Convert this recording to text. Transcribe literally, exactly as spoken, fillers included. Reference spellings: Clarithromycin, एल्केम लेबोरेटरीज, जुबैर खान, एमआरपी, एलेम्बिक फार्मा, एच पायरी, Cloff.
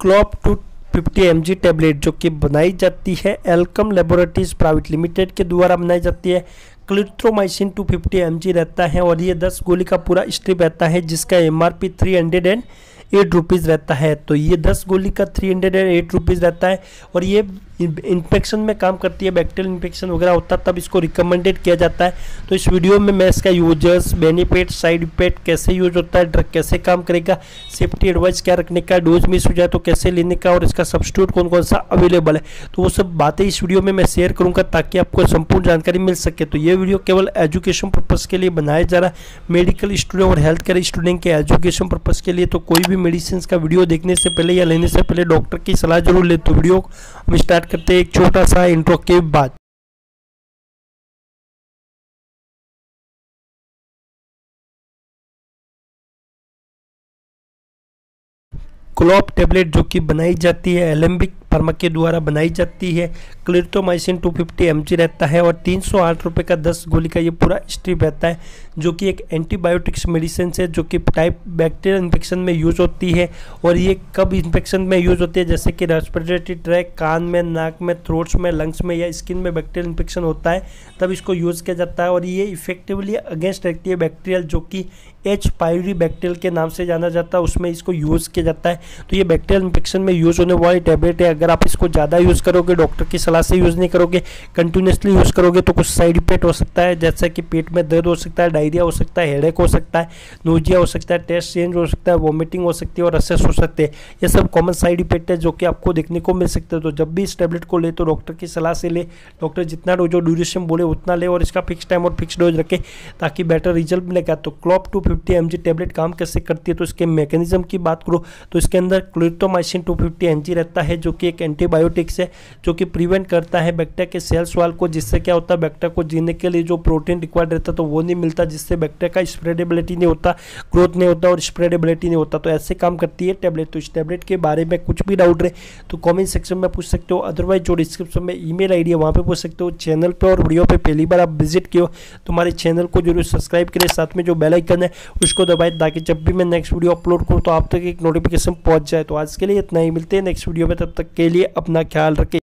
क्लॉफ two fifty M G tablet जो कि बनाई जाती है एल्केम लेबोरेटरीज प्राइवेट लिमिटेड के द्वारा बनाई जाती है। Clarithromycin two fifty M G रहता है और ये दस गोली का पूरा स्ट्रिप रहता है जिसका एमआरपी three hundred and eight rupees रहता है। तो ये दस गोली का three hundred and eight rupees रहता है और ये इन्फेक्शन में काम करती है, बैक्टीरियल इन्फेक्शन वगैरह होता है तब इसको रिकमेंडेड किया जाता है। तो इस वीडियो में मैं इसका यूजर्स, बेनिफिट, साइड इफेक्ट, कैसे यूज होता है, ड्रग कैसे काम करेगा, सेफ्टी एडवाइस क्या रखने का, डोज मिस हो जाए तो कैसे लेने का और इसका सब्स्टिट्यूट कौन कौन सा अवेलेबल है, तो वो सब बातें इस वीडियो में मैं शेयर करूँगा ताकि आपको संपूर्ण जानकारी मिल सके। तो ये वीडियो केवल एजुकेशन पर्पज़ के लिए बनाया जा रहा है, मेडिकल स्टूडेंट और हेल्थ केयर स्टूडेंट के एजुकेशन पर्पज़ के लिए। तो कोई भी मेडिसिन का वीडियो देखने से पहले या लेने से पहले डॉक्टर की सलाह जरूर ले। तो वीडियो हम स्टार्ट करते हैं एक छोटा सा इंट्रो के बाद। क्लॉफ टेबलेट जो कि बनाई जाती है एलेम्बिक फार्मा के द्वारा बनाई जाती है, clarithromycin two fifty M G रहता है और तीन सौ आठ रुपये का दस गोली का ये पूरा स्ट्रिप रहता है जो कि एक एंटीबायोटिक्स मेडिसिन है जो कि टाइप बैक्टीरियल इन्फेक्शन में यूज़ होती है। और ये कब इन्फेक्शन में यूज़ होती है, जैसे कि रेस्पिरेटरी ट्रैक, कान में, नाक में, थ्रोट्स में, लंग्स में या स्किन में बैक्टीरियल इन्फेक्शन होता है तब इसको यूज़ किया जाता है। और ये इफेक्टिवली अगेंस्ट रहती है बैक्टीरियल जो कि एच पायरी बैक्टीरियल के नाम से जाना जाता है, उसमें इसको यूज़ किया जाता है। तो ये बैक्टीरियल इन्फेक्शन में यूज़ होने वाली टैबलेट है। अगर आप इसको ज़्यादा यूज़ करोगे, डॉक्टर की सलाह से यूज़ नहीं करोगे, कंटिन्यूसली यूज़ करोगे तो कुछ साइड इफेक्ट हो सकता है, जैसे कि पेट में दर्द हो सकता है, डायरिया हो सकता है, हेडेक हो सकता है, नोजिया हो सकता है, टेस्ट चेंज हो सकता है, वॉमिटिंग हो सकती है और रसेस हो सकते हैं। ये सब कॉमन साइड इफेक्ट है जो कि आपको देखने को मिल सकते हैं। तो जब भी इस टैबलेट को ले तो डॉक्टर की सलाह से ले, डॉक्टर जितना डोज और ड्यूरेशन बोले उतना ले और इसका फिक्स टाइम और फिक्स डोज रखें ताकि बेटर रिजल्ट मिलेगा। तो क्लॉफ two fifty M G tablet काम कैसे करती है, तो इसके मैकेनिज्म की बात करो तो इसके अंदर clarithromycin two fifty M G रहता है जो कि एक एंटीबायोटिक्स है जो कि प्रिवेंट करता है बैक्टीरिया के सेल्स वाल को, जिससे क्या होता है बैक्टीरिया को जीने के लिए जो प्रोटीन रिक्वायर्ड रहता है तो वो नहीं मिलता, जिससे बैक्टीरिया का स्प्रेडेबिलिटी नहीं होता, ग्रोथ नहीं होता और स्प्रेडेबिलिटी नहीं होता। तो ऐसे काम करती है टैबलेट। तो इस टैबलेट के बारे में कुछ भी डाउट रहे तो कॉमेंट सेक्शन में पूछ सकते हो, अदरवाइज जो डिस्क्रिप्शन में ई मेल आई डी है वहाँ पर पूछ सकते हो। चैनल पर और वीडियो पर पहली बार आप विजिट किए हो तो हमारे चैनल को जरूर सब्सक्राइब करें, साथ में जो बेल आइकन है उसको दबाएं ताकि जब भी मैं नेक्स्ट वीडियो अपलोड करूँ तो आप तक एक नोटिफिकेशन पहुंच जाए। तो आज के लिए इतना ही, मिलते हैं नेक्स्ट वीडियो में, तब तक के लिए अपना ख्याल रखें।